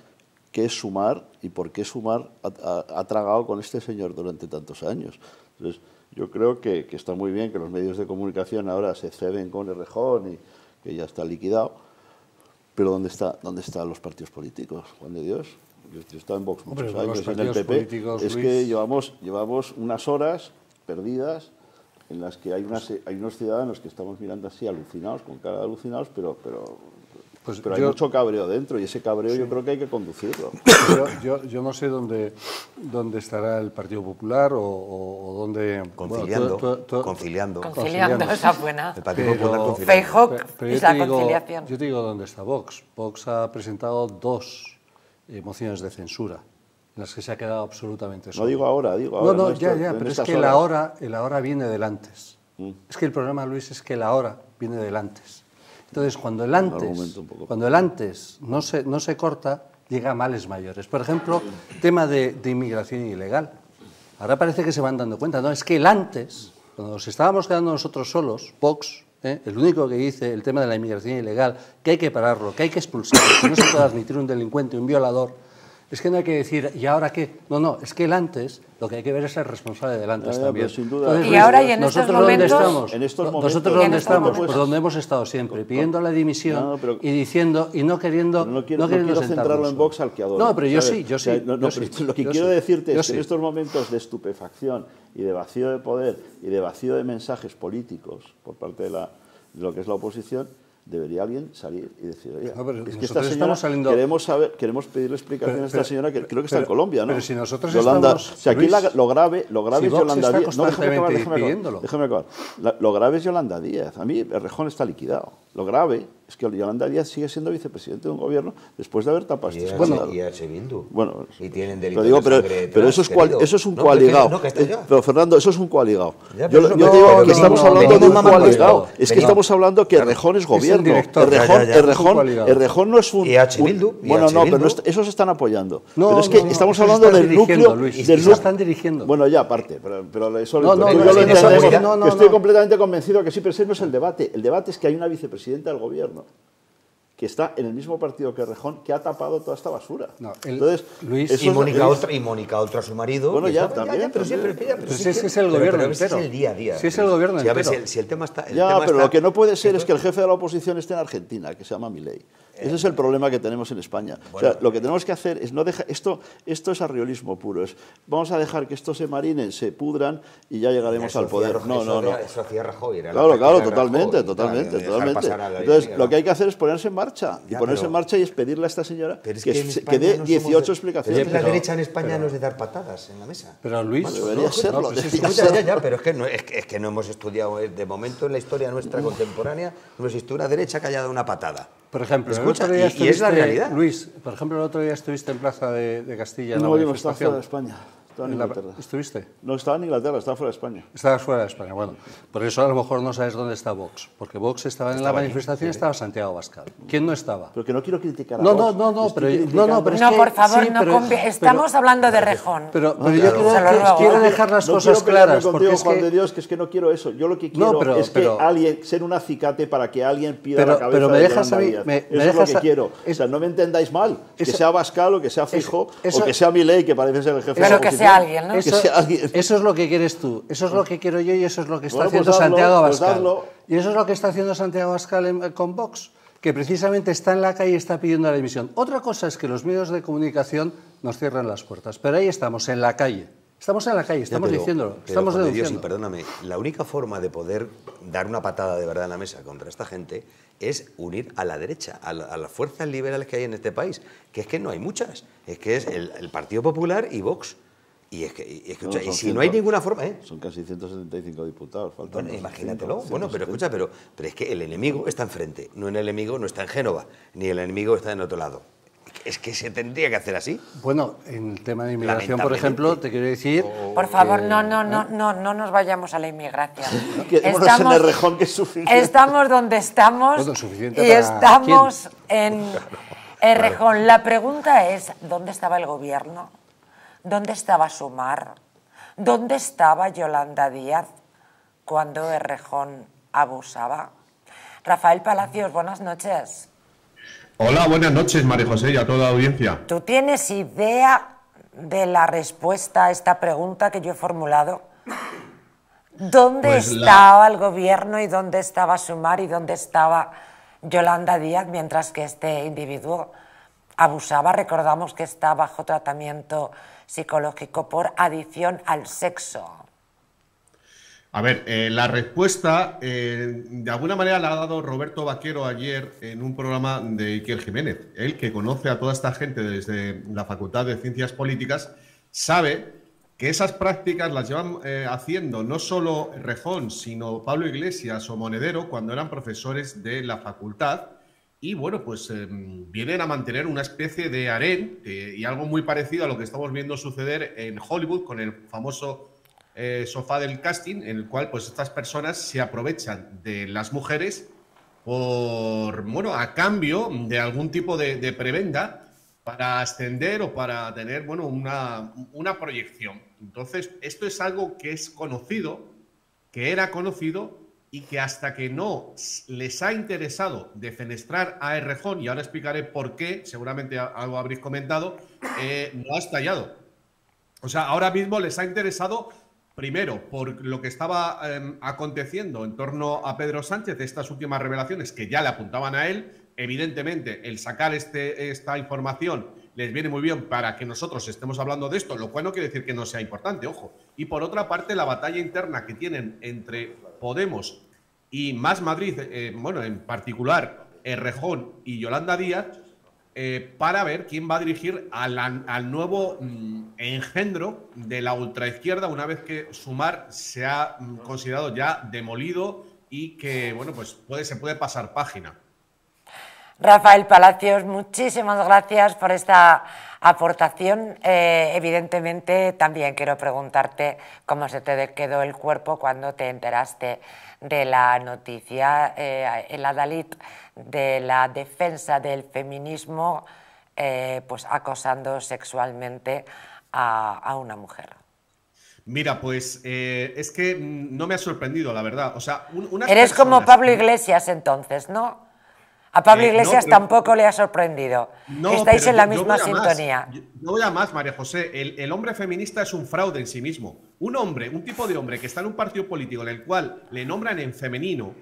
qué es Sumar y por qué Sumar ha tragado con este señor durante tantos años. Entonces, yo creo que, que está muy bien que los medios de comunicación ahora se ceben con Errejón y que ya está liquidado, pero ¿dónde está, dónde están los partidos políticos, Juan de Dios? Yo he estado en Vox muchos Hombre, años, en el P P, es Luis. que llevamos, llevamos unas horas perdidas en las que hay, unas, hay unos ciudadanos que estamos mirando así alucinados, con cara de alucinados, pero, pero, pues pero yo, hay mucho cabreo dentro y ese cabreo sí. yo creo que hay que conducirlo. Yo, yo, yo no sé dónde, dónde estará el Partido Popular o, o dónde... Conciliando, bueno, tú, tú, tú, conciliando. Conciliando, esa buena. El Partido pero, Popular conciliando. Pero, pero yo, te digo, yo te digo dónde está Vox. Vox ha presentado dos... mociones de censura, en las que se ha quedado absolutamente solo. No digo ahora, digo ahora. No, no, no ya, ya, pero es que el ahora, el ahora viene del antes. Mm. Es que el problema, Luis, es que el ahora viene del antes. Entonces, cuando el antes, cuando el antes no, se, no se corta, llega a males mayores. Por ejemplo, tema de, de inmigración ilegal. Ahora parece que se van dando cuenta. No, es que el antes, cuando nos estábamos quedando nosotros solos, Vox... ¿Eh? El único que dice el tema de la inmigración ilegal, que hay que pararlo, que hay que expulsarlo, que no se puede admitir un delincuente, un violador, es que no hay que decir, ¿y ahora qué? No, no, es que el antes, lo que hay que ver es el responsable del antes ya, también. Ya, sin duda. Entonces, y Luis, ahora y en nosotros estos momentos... Estamos, en estos momentos nosotros dónde estamos, momentos, por donde hemos estado siempre, pidiendo la dimisión no, pero, y diciendo, y no queriendo No quiero, no no quiero centrarlo en Vox al que adoro. No, pero yo ¿sabes? sí, yo sí. O sea, no, no, yo pero sí lo que quiero sí, decirte es que en estos momentos de estupefacción y de vacío de poder y de vacío de mensajes políticos por parte de, la, de lo que es la oposición, debería alguien salir y decir, oye, no, es que esta señora, saliendo... queremos, saber, queremos pedirle explicación pero, a esta pero, señora, que pero, creo que está pero, en Colombia, ¿no? Pero si nosotros Yolanda, estamos... O sea, aquí Luis, la, lo grave, lo grave si es Vox Yolanda Díaz. No, déjame acabar, déjame acabar. Déjame acabar. La, lo grave es Yolanda Díaz. A mí Errejón está liquidado. Lo grave es que Yolanda Díaz sigue siendo vicepresidente de un gobierno después de haber tapado este escándalo. Y E H Bildu. Bueno, y tienen delitos digo, de pero, sangre pero eso, es cual, eso es un no, coaligado. No, eh, pero Fernando, eso es un coaligado. Yo, yo no, digo que no, estamos no, hablando de un coaligado. Es que venimos. Estamos hablando que Errejón es gobierno. Errejón no es un... Y E H Bildu. Bueno, no, pero esos están apoyando. Pero es que estamos hablando del núcleo... Se están dirigiendo. Bueno, ya, aparte. Pero eso lo entendemos. Estoy completamente convencido que sí, pero ese no es el debate. El debate es que hay una vicepresidenta del gobierno, que está en el mismo partido que Errejón, que ha tapado toda esta basura. No, el, Entonces, Luis, y Mónica Oltra, y Mónica Oltra, su marido. Bueno, ya, también. Ya, ya, pero, también. Pero, pero, pero si es que es el gobierno entero. Es el día a día. Si es el gobierno entero. Si, el, si el tema está... El ya, tema pero está, lo que no puede ser es que el jefe de la oposición esté en Argentina, que se llama Milei. Ese es el problema que tenemos en España. Bueno, o sea, lo que tenemos que hacer es no dejar... Esto, esto es arriolismo puro. Es, vamos a dejar que estos se marinen, se pudran y ya llegaremos al poder. Rojo, no, no, no. Eso hacía Rajoy. Era claro, claro, totalmente, Rajoy, totalmente, totalmente. Entonces, lo que hay que hacer es ponerse en marcha. Ya, y ponerse pero, en marcha y es pedirle a esta señora pero es que, que, que dé no dieciocho de, explicaciones. Pero la derecha en España pero, no es de dar patadas en la mesa. Pero Luis... Bueno, debería no, serlo. No, pues, debería sí, serlo. Ya, ya, pero es que, no, es, que, es que no hemos estudiado de momento en la historia nuestra Uf. contemporánea. No existe una derecha que haya dado una patada. Por ejemplo, Escucha, el otro día y, y es la realidad. Luis, por ejemplo, el otro día estuviste en Plaza de, de Castilla. No, yo estaba fuera de España. Estaba en, en Inglaterra. La, ¿Estuviste? No, estaba en Inglaterra, estaba fuera de España. Estabas fuera de España, bueno. Por eso a lo mejor no sabes dónde está Vox. Porque Vox estaba, estaba en la ahí, manifestación y sí, estaba Santiago Abascal. ¿Quién no estaba? Pero que no quiero criticar a Vox. No, no, no, pero, no, no, pero es que... No, por favor, sí, no pero, pero, estamos hablando de Errejón. Pero, pero, pero yo claro, creo que quiero dejar las no cosas claras. No quiero Juan de Dios, que es que no quiero eso. Yo lo que quiero no, pero, es que pero, alguien... Ser un acicate para que alguien pida la cabeza de Yolanda Díaz. Eso es lo que quiero. O sea, no me entendáis mal. Que sea Abascal o que sea Feijóo o que sea Milei, que parece ser el jefe de la oposición. Alguien, ¿no? Eso, eso es lo que quieres tú, eso es lo que quiero yo y eso es lo que está bueno, haciendo pues darlo, Santiago Abascal. Pues y eso es lo que está haciendo Santiago Abascal en, con Vox, que precisamente está en la calle y está pidiendo la dimisión. Otra cosa es que los medios de comunicación nos cierran las puertas, pero ahí estamos, en la calle. Estamos en la calle, estamos pero, diciéndolo, pero, estamos pero, denunciando. Dios, y perdóname, la única forma de poder dar una patada de verdad en la mesa contra esta gente es unir a la derecha, a, la, a las fuerzas liberales que hay en este país, que es que no hay muchas, es que es el, el Partido Popular y Vox. Y, es que, y, escucha, no, y si cien, no hay ninguna forma... ¿eh? Son casi ciento setenta y cinco diputados. Faltan bueno, imagínatelo. ciento setenta. Bueno, pero escucha, pero, pero es que el enemigo está enfrente. No el enemigo no está en Génova, ni el enemigo está en otro lado. Es que se tendría que hacer así. Bueno, en el tema de inmigración, por ejemplo, te quiero decir... Oh, por favor, eh, no, no, no, no, no nos vayamos a la inmigración. Estamos en Errejón, que es suficiente. Estamos donde estamos no, no, y estamos ¿quién? en Errejón. La pregunta es, ¿dónde estaba el gobierno? ¿Dónde estaba Sumar? ¿Dónde estaba Yolanda Díaz cuando Errejón abusaba? Rafael Palacios, buenas noches. Hola, buenas noches, María José, y a toda la audiencia. ¿Tú tienes idea de la respuesta a esta pregunta que yo he formulado? ¿Dónde pues estaba la... el gobierno y dónde estaba Sumar y dónde estaba Yolanda Díaz mientras que este individuo abusaba? Recordamos que está bajo tratamiento psicológico por adicción al sexo. A ver, eh, la respuesta eh, de alguna manera la ha dado Roberto Vaquero ayer en un programa de Iker Jiménez. Él, que conoce a toda esta gente desde la Facultad de Ciencias Políticas, sabe que esas prácticas las llevan eh, haciendo no solo Errejón, sino Pablo Iglesias o Monedero cuando eran profesores de la facultad. Y bueno, pues eh, vienen a mantener una especie de harén eh, y algo muy parecido a lo que estamos viendo suceder en Hollywood con el famoso eh, sofá del casting, en el cual pues estas personas se aprovechan de las mujeres por, bueno, a cambio de algún tipo de, de prebenda para ascender o para tener, bueno, una, una proyección. Entonces, esto es algo que es conocido, que era conocido, y que hasta que no les ha interesado defenestrar a Errejón, y ahora explicaré por qué, seguramente algo habréis comentado, eh, no ha estallado. O sea, ahora mismo les ha interesado, primero, por lo que estaba eh, aconteciendo en torno a Pedro Sánchez, estas últimas revelaciones que ya le apuntaban a él. Evidentemente, el sacar este, esta información les viene muy bien para que nosotros estemos hablando de esto, lo cual no quiere decir que no sea importante, ojo. Y por otra parte, la batalla interna que tienen entre Podemos y Más Madrid, eh, bueno, en particular Errejón y Yolanda Díaz, eh, para ver quién va a dirigir al, al nuevo mm, engendro de la ultraizquierda, una vez que Sumar se ha mm, considerado ya demolido y que, bueno, pues puede, se puede pasar página. Rafael Palacios, muchísimas gracias por esta aportación. Eh, evidentemente, también quiero preguntarte cómo se te quedó el cuerpo cuando te enteraste de la noticia. Eh, el adalid de la defensa del feminismo, eh, pues acosando sexualmente a, a una mujer. Mira, pues eh, es que no me ha sorprendido, la verdad. O sea, un, unas Eres personas... como Pablo Iglesias entonces, ¿no? A Pablo Iglesias eh, no, pero, tampoco le ha sorprendido. No, Estáis en la misma yo, yo sintonía. Más, yo, no voy a más, María José. El, el hombre feminista es un fraude en sí mismo. Un hombre, un tipo de hombre que está en un partido político en el cual le nombran en femenino,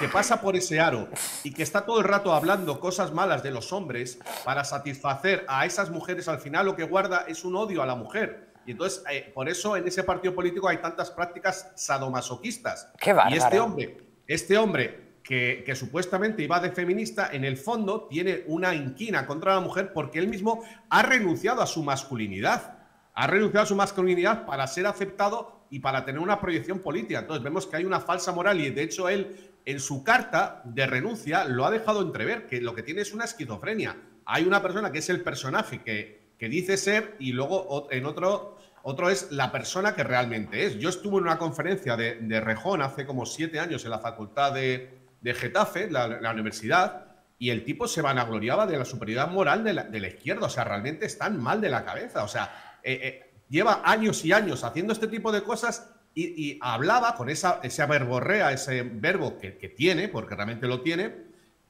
que pasa por ese aro y que está todo el rato hablando cosas malas de los hombres para satisfacer a esas mujeres, al final lo que guarda es un odio a la mujer. Y entonces, eh, por eso en ese partido político hay tantas prácticas sadomasoquistas. Qué bárbaro. Y este hombre, este hombre... Que, que supuestamente iba de feminista, en el fondo tiene una inquina contra la mujer porque él mismo ha renunciado a su masculinidad. Ha renunciado a su masculinidad para ser aceptado y para tener una proyección política. Entonces vemos que hay una falsa moral y de hecho él en su carta de renuncia lo ha dejado entrever, que lo que tiene es una esquizofrenia. Hay una persona que es el personaje que, que dice ser y luego en otro... Otro es la persona que realmente es. Yo estuve en una conferencia de, de Errejón hace como siete años en la facultad de... de Getafe, la, la universidad, y el tipo se vanagloriaba de la superioridad moral de la, de la izquierda. O sea, realmente están mal de la cabeza. O sea, eh, eh, lleva años y años haciendo este tipo de cosas y, y hablaba con esa, esa verborrea, ese verbo que, que tiene, porque realmente lo tiene,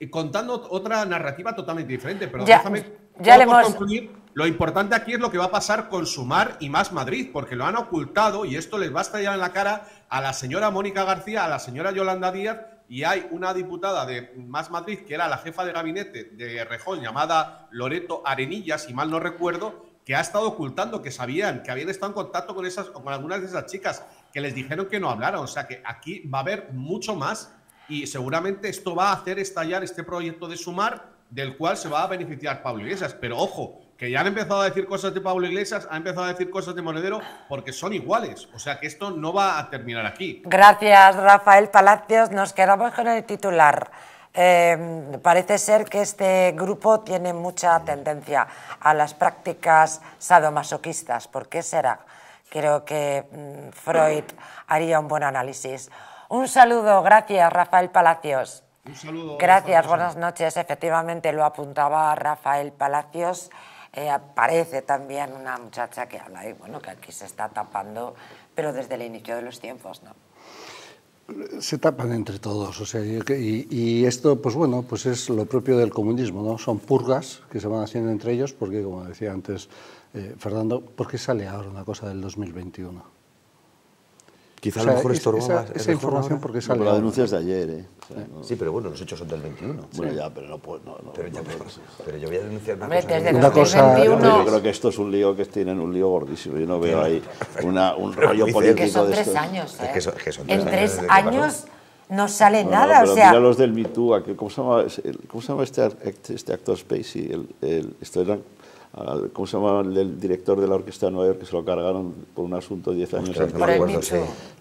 y contando otra narrativa totalmente diferente. Pero ya, déjame ya le hemos... concluir. Lo importante aquí es lo que va a pasar con Sumar y Más Madrid, porque lo han ocultado y esto les va a estallar en la cara a la señora Mónica García, a la señora Yolanda Díaz. Y hay una diputada de Más Madrid, que era la jefa de gabinete de Errejón, llamada Loreto Arenillas, si mal no recuerdo, que ha estado ocultando que sabían, que habían estado en contacto con, esas, con algunas de esas chicas, que les dijeron que no hablaran. O sea que aquí va a haber mucho más y seguramente esto va a hacer estallar este proyecto de Sumar, del cual se va a beneficiar Pablo Iglesias. Pero ojo, que ya han empezado a decir cosas de Pablo Iglesias, han empezado a decir cosas de Monedero, porque son iguales. O sea que esto no va a terminar aquí. Gracias, Rafael Palacios. Nos quedamos con el titular. Eh, parece ser que este grupo tiene mucha tendencia a las prácticas sadomasoquistas. ¿Por qué será? Creo que mm, Freud haría un buen análisis. Un saludo. Gracias, Rafael Palacios. Un saludo. Gracias. Buenas noches. Efectivamente, lo apuntaba Rafael Palacios. Eh, aparece también una muchacha que habla y bueno, que aquí se está tapando, pero desde el inicio de los tiempos, ¿no? Se tapan entre todos, o sea, y, y esto, pues bueno, pues es lo propio del comunismo, ¿no? Son purgas que se van haciendo entre ellos porque, como decía antes eh, Fernando, ¿por qué sale ahora una cosa del dos mil veintiuno? Quizá o sea, a lo mejor estorba esa, esa, esa información porque sale no, la denuncia es de ayer, ¿eh? O sea, no. Sí, pero bueno, los hechos son del veintiuno. Bueno, sí. Ya, pero no puedo... No, no, pero, no, pero, pero yo voy a denunciar una cosa... Desde una cosa veintiuno... no, yo creo que esto es un lío, que tienen un lío gordísimo. Yo no veo ahí una, un rollo político de esto. Son tres años, ¿eh? Es que son, que son tres en tres años, años no sale no, nada, no, o sea... Mira los del Me Too, aquí, ¿cómo se llama, el, cómo se llama este, este actor Spacey? El, el, esto era... ¿Cómo se llama el director de la orquesta de Nueva York que se lo cargaron por un asunto diez años antes? Por el sí.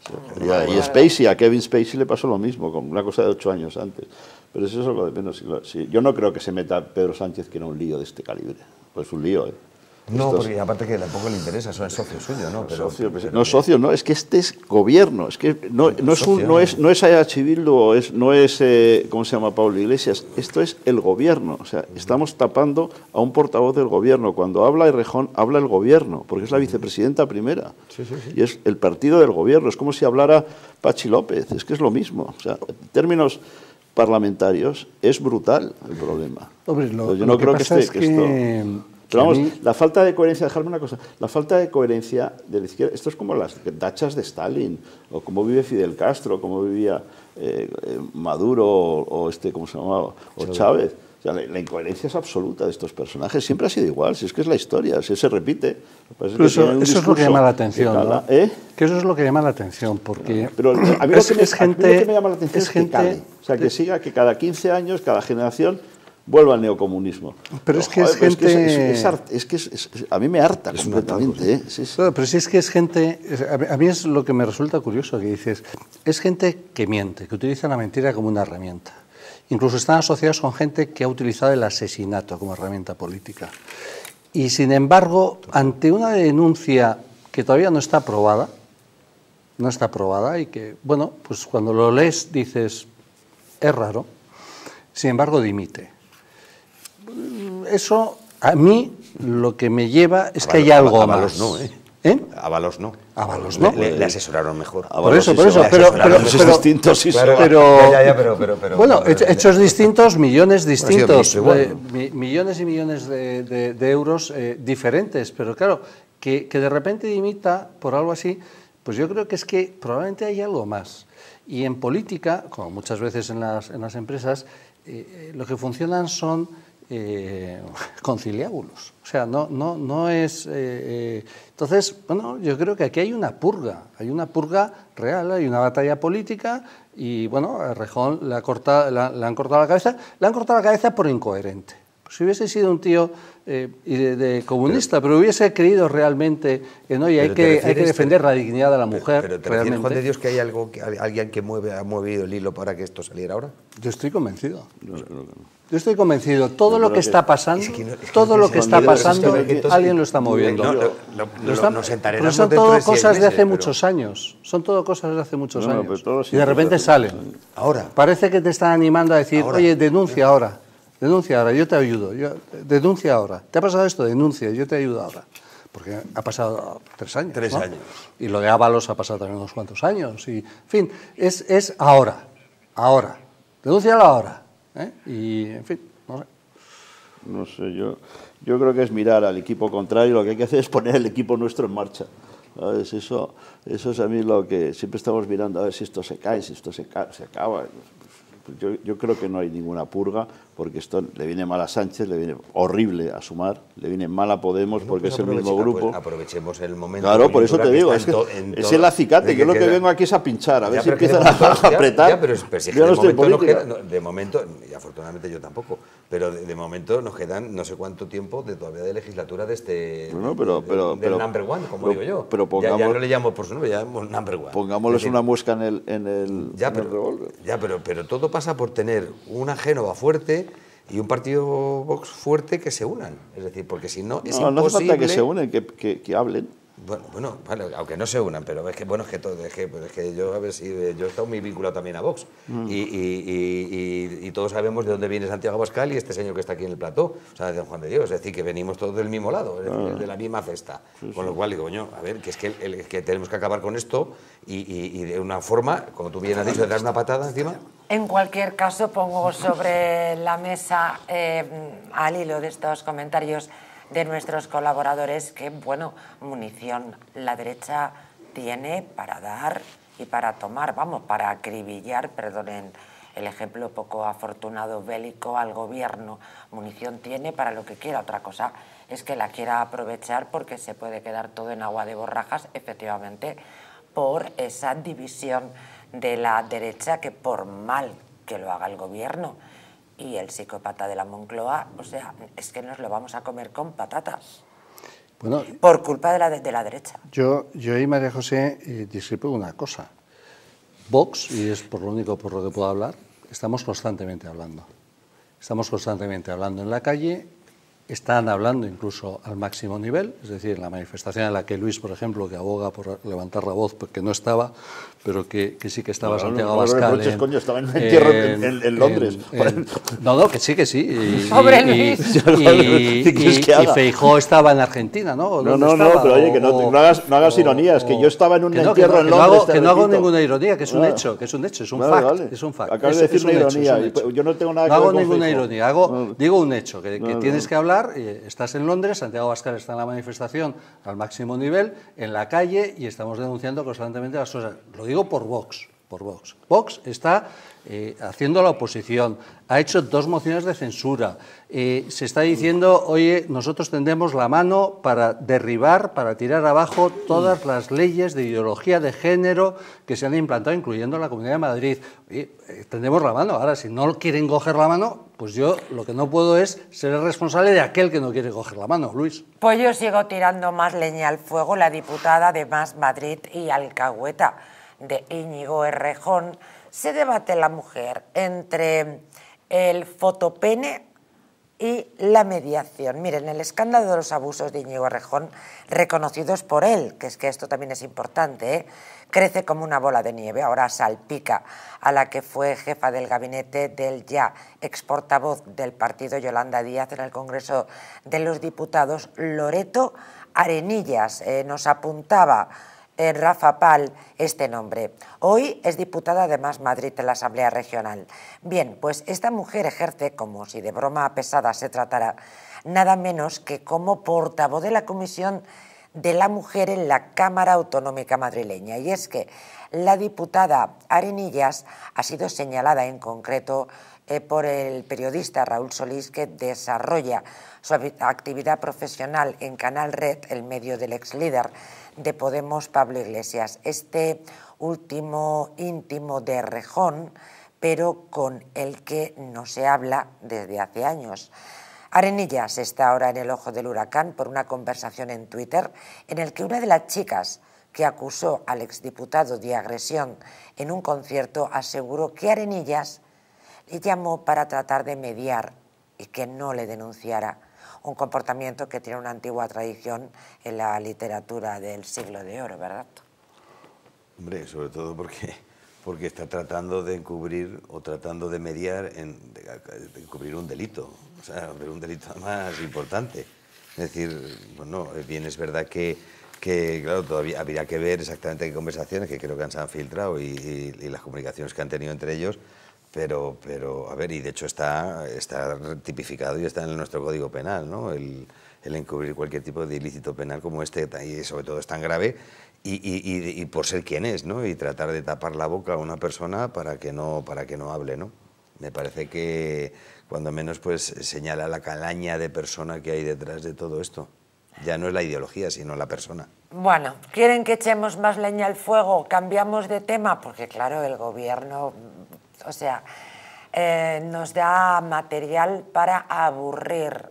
Sí. Y Spacey, a Kevin Spacey le pasó lo mismo, con una cosa de ocho años antes. Pero eso es lo de menos. Sí. Yo no creo que se meta Pedro Sánchez, que era un lío de este calibre. Pues un lío, ¿eh? No, Estos... porque aparte que tampoco le interesa, son socios suyos, ¿no? Pero, socio, pero, pero, no, socios, no, es que este es gobierno, es que no, no, es, un, no es no es E H Bildu, es, no es, eh, ¿cómo se llama? Pablo Iglesias, esto es el gobierno, o sea, estamos tapando a un portavoz del gobierno, cuando habla Errejón, habla el gobierno, porque es la vicepresidenta primera, sí, sí, sí. Y es el partido del gobierno, es como si hablara Pachi López, es que es lo mismo, o sea, en términos parlamentarios, es brutal el problema. Hombre, lo, Entonces, yo no que creo que esté... Es que... que esto, Pero vamos, la falta de coherencia, dejadme una cosa, la falta de coherencia de la izquierda, esto es como las dachas de Stalin, o como vive Fidel Castro, como vivía eh, Maduro, o, o este, ¿cómo se llamaba? O Chávez. O O sea, la, la incoherencia es absoluta de estos personajes. Siempre ha sido igual, si es que es la historia, si se repite. Pero eso, que eso es lo que llama la atención, que, ¿no? ¿Eh? Que eso es lo que llama la atención, porque... Pero a mí lo que me llama la atención es, es que gente, cale. O sea, que siga, que cada quince años, cada generación... vuelva al neocomunismo. Pero es que es gente... Es que a mí me harta es completamente. ¿eh? Sí, sí. Claro, pero si es que es gente... A mí es lo que me resulta curioso, que dices... Es gente que miente, que utiliza la mentira como una herramienta. Incluso están asociados con gente que ha utilizado el asesinato como herramienta política. Y sin embargo, ante una denuncia que todavía no está aprobada, no está aprobada y que, bueno, pues cuando lo lees dices, es raro, sin embargo dimite. Eso, a mí, lo que me lleva es Ábalos, que hay algo Ábalos más. No, ¿eh? ¿Eh? Ábalos no. Ábalos no. Le, le asesoraron mejor. Por Ábalos eso, por eso. Pero, pero, pero, distintos, sí, claro, pero, ya, ya, pero, pero, pero bueno, pero, hechos pero, distintos, millones distintos, bueno, igual, ¿no? eh, millones y millones de, de, de euros eh, diferentes. Pero claro, que, que de repente dimita por algo así, pues yo creo que es que probablemente hay algo más. Y en política, como muchas veces en las, en las empresas, eh, lo que funcionan son... Eh, conciliábulos, o sea, no, no, no es... Eh, eh. Entonces, bueno, yo creo que aquí hay una purga, hay una purga real, hay una batalla política y, bueno, a Errejón le, ha cortado, la, le han cortado la cabeza, le han cortado la cabeza por incoherente. Pues si hubiese sido un tío eh, de, de comunista, pero, pero hubiese creído realmente que no, y hay que, refieres, hay que defender te, la dignidad de la mujer. Pero, pero te refieres, Juan de Dios, que hay algo, que, alguien que mueve, ha movido el hilo para que esto saliera ahora. Yo estoy convencido. No, no, no. Yo estoy convencido, todo lo que está pasando, todo lo que está pasando, alguien lo está moviendo. No, no, no, no, nos enteraremos dentro de seis meses, pero son todo cosas de hace muchos años, son todo cosas de hace muchos años. Y de repente salen. Ahora. Parece que te están animando a decir, oye, denuncia ahora, denuncia ahora, yo te ayudo, yo, denuncia ahora. ¿Te ha pasado esto? Denuncia, yo te ayudo ahora. Porque ha pasado tres años. Tres años. Y lo de Ábalos ha pasado también unos cuantos años. Y, en fin, es, es ahora, ahora, denúncialo ahora. ¿Eh? Y, en fin, no sé. No sé, yo, yo creo que es mirar al equipo contrario, lo que hay que hacer es poner el equipo nuestro en marcha. ¿Sabes? Eso, eso es a mí lo que siempre estamos mirando, a ver si esto se cae, si esto se, se acaba. Yo, yo creo que no hay ninguna purga, porque esto le viene mal a Sánchez, le viene horrible a Sumar, le viene mal a Podemos, pues porque pues es el mismo grupo. Pues aprovechemos el momento. Claro, por eso te digo, es, que es el acicate, que lo que, que vengo aquí es a pinchar, a ya, ver si empiezan a, ya, a apretar. Ya, pero, pero si yo no estoy político. Queda, no, de momento, y afortunadamente yo tampoco, pero de, de momento nos quedan no sé cuánto tiempo de todavía de legislatura de este... No, pero, pero, de, pero, del number one, como pero, digo yo. Pero pongamos, ya, ya no le llamo por su nombre, ya llamamos number one. Pongámosles una muesca en el, en el, ya, en pero, el revólver. Ya, pero, pero todo pasa por tener una Génova fuerte y un partido Vox fuerte que se unan. Es decir, porque si no, es no, imposible... No hace falta que se unen, que, que, que hablen. Bueno, bueno, vale, aunque no se unan, pero es que, bueno, es que, todo, es que, pues es que yo, a ver si, yo he estado muy vinculado también a Vox. Mm. Y, y, y, y, y todos sabemos de dónde viene Santiago Abascal y este señor que está aquí en el plató, o sea, de Juan de Dios. Es decir, que venimos todos del mismo lado, es decir, ah. de la misma cesta. Sí, con sí. lo cual, digo, coño, a ver, que es que, el, el, que tenemos que acabar con esto y, y, y de una forma, como tú bien has dicho, de dar una patada encima... En cualquier caso, pongo sobre la mesa, eh, al hilo de estos comentarios de nuestros colaboradores, que, bueno, munición la derecha tiene para dar y para tomar, vamos, para acribillar, perdonen el ejemplo poco afortunado bélico al gobierno. Munición tiene para lo que quiera, otra cosa es que la quiera aprovechar, porque se puede quedar todo en agua de borrajas, efectivamente, por esa división de la derecha, que por mal que lo haga el gobierno y el psicópata de la Moncloa, o sea, es que nos lo vamos a comer con patatas. Bueno, por culpa de la, de la derecha. Yo, yo y María José eh, discrepo una cosa. Vox, y es por lo único por lo que puedo hablar, estamos constantemente hablando. Estamos constantemente hablando en la calle, están hablando incluso al máximo nivel, es decir, en la manifestación en la que Luis, por ejemplo, que aboga por levantar la voz, porque no estaba, pero que, que sí que estaba no, Santiago no, no, Abascal... No, no, en, coño, estaba en el entierro en, en, en Londres. En, en, no, no, que sí, que sí. Y, ¡Pobre Luis! Y, y, y, y Feijóo estaba en Argentina, ¿no? No, no, estaba, no, pero oye, que no, o, no hagas, no hagas o, ironías, que yo estaba en un no, entierro no, en Londres... Que no, que no hago ninguna ironía, que es un hecho, que es un hecho, es un vale, fact, vale. es un fact. Acabas de decir una ironía, yo no tengo nada que ver con Feijóo. No hago ninguna ironía, digo un hecho, que tienes que hablar. Estás en Londres, Santiago Abascal está en la manifestación al máximo nivel, en la calle, y estamos denunciando constantemente las cosas. Lo digo por Vox, por Vox. Vox está eh, haciendo la oposición, ha hecho dos mociones de censura, eh, se está diciendo, oye, nosotros tendemos la mano para derribar, para tirar abajo todas las leyes de ideología de género que se han implantado, incluyendo la Comunidad de Madrid. Oye, eh, tendemos la mano, ahora si no quieren coger la mano, pues yo lo que no puedo es ser el responsable de aquel que no quiere coger la mano, Luis. Pues yo sigo tirando más leña al fuego, la diputada de Más Madrid y alcahueta de Íñigo Errejón. Se debate la mujer entre el fotopene y la mediación. Miren, el escándalo de los abusos de Íñigo Errejón, reconocidos por él, que es que esto también es importante, ¿eh?, crece como una bola de nieve, ahora salpica a la que fue jefa del gabinete del ya exportavoz del partido Yolanda Díaz en el Congreso de los Diputados, Loreto Arenillas. Eh, nos apuntaba en Rafa Pal este nombre. Hoy es diputada de Más Madrid en la Asamblea Regional. Bien, pues esta mujer ejerce, como si de broma pesada se tratara, nada menos que como portavoz de la Comisión de la Mujer en la Cámara Autonómica madrileña. Y es que la diputada Arenillas ha sido señalada en concreto eh, por el periodista Raúl Solís, que desarrolla su actividad profesional en Canal Red, el medio del ex líder de Podemos, Pablo Iglesias. Este último íntimo de Errejón, pero con el que no se habla desde hace años. Arenillas está ahora en el ojo del huracán por una conversación en Twitter en el que una de las chicas que acusó al exdiputado de agresión en un concierto aseguró que Arenillas le llamó para tratar de mediar y que no le denunciara, un comportamiento que tiene una antigua tradición en la literatura del siglo de oro, ¿verdad? Hombre, sobre todo porque, porque está tratando de encubrir o tratando de mediar, en, de, de encubrir un delito. O sea, pero un delito más importante. Es decir, bueno, bien es verdad que, que claro, todavía habría que ver exactamente qué conversaciones, que creo que se han filtrado y, y, y las comunicaciones que han tenido entre ellos, pero, pero a ver, y de hecho está, está tipificado y está en nuestro Código Penal, ¿no? El, el encubrir cualquier tipo de ilícito penal como este, y sobre todo es tan grave, y, y, y, y por ser quien es, ¿no? Y tratar de tapar la boca a una persona para que no, para que no hable, ¿no? Me parece que, cuando menos, pues señala la calaña de persona que hay detrás de todo esto. Ya no es la ideología, sino la persona. Bueno, ¿quieren que echemos más leña al fuego? ¿Cambiamos de tema? Porque, claro, el gobierno, o sea, eh, nos da material para aburrir.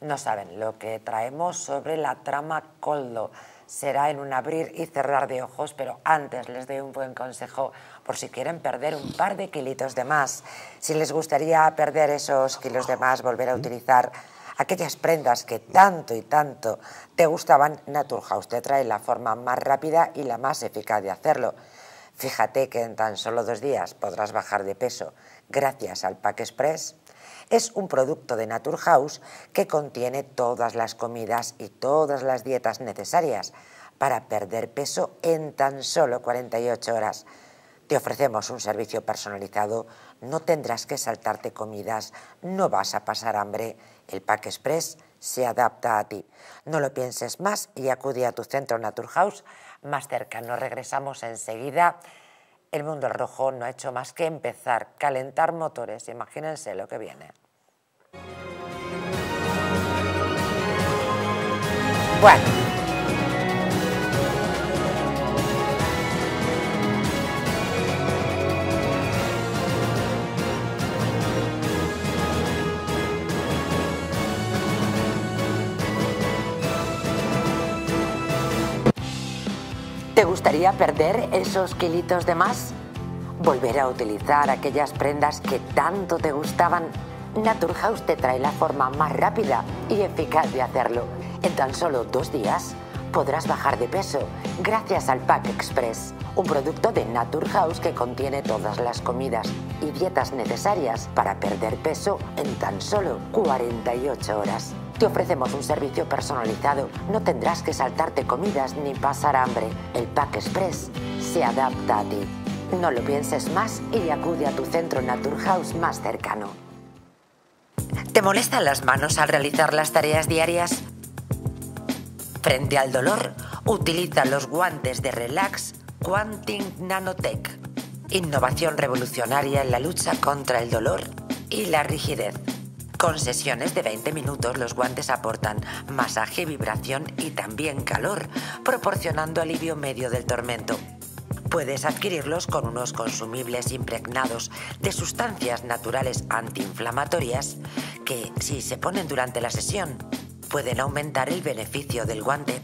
No saben lo que traemos sobre la trama Koldo. Será en un abrir y cerrar de ojos, pero antes les doy un buen consejo por si quieren perder un par de kilitos de más. Si les gustaría perder esos kilos de más, volver a utilizar aquellas prendas que tanto y tanto te gustaban, Naturhouse te trae la forma más rápida y la más eficaz de hacerlo. Fíjate que en tan solo dos días podrás bajar de peso gracias al Pack Express. Es un producto de Naturhouse que contiene todas las comidas y todas las dietas necesarias para perder peso en tan solo cuarenta y ocho horas. Te ofrecemos un servicio personalizado, no tendrás que saltarte comidas, no vas a pasar hambre. El Pack Express se adapta a ti. No lo pienses más y acude a tu centro Naturhouse más cercano. Regresamos enseguida. El Mundo al Rojo no ha hecho más que empezar, calentar motores. Imagínense lo que viene. Bueno. ¿Te gustaría perder esos kilitos de más? ¿Volver a utilizar aquellas prendas que tanto te gustaban? Naturhouse te trae la forma más rápida y eficaz de hacerlo. En tan solo dos días podrás bajar de peso gracias al Pack Express, un producto de Naturhouse que contiene todas las comidas y dietas necesarias para perder peso en tan solo cuarenta y ocho horas. Te ofrecemos un servicio personalizado. No tendrás que saltarte comidas ni pasar hambre. El Pack Express se adapta a ti. No lo pienses más y acude a tu centro Naturhouse más cercano. ¿Te molestan las manos al realizar las tareas diarias? Frente al dolor, utiliza los guantes de Relax Quantum Nanotech. innovación revolucionaria en la lucha contra el dolor y la rigidez. Con sesiones de veinte minutos los guantes aportan masaje, vibración y también calor, proporcionando alivio medio del tormento. Puedes adquirirlos con unos consumibles impregnados de sustancias naturales antiinflamatorias que, si se ponen durante la sesión, pueden aumentar el beneficio del guante.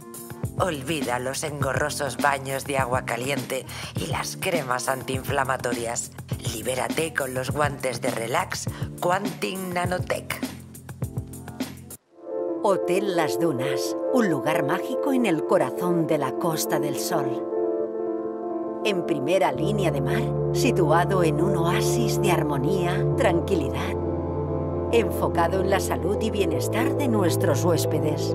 Olvida los engorrosos baños de agua caliente y las cremas antiinflamatorias. Libérate con los guantes de Relax Quantin Nanotech. Hotel Las Dunas, un lugar mágico en el corazón de la Costa del Sol. En primera línea de mar, situado en un oasis de armonía, tranquilidad, enfocado en la salud y bienestar de nuestros huéspedes.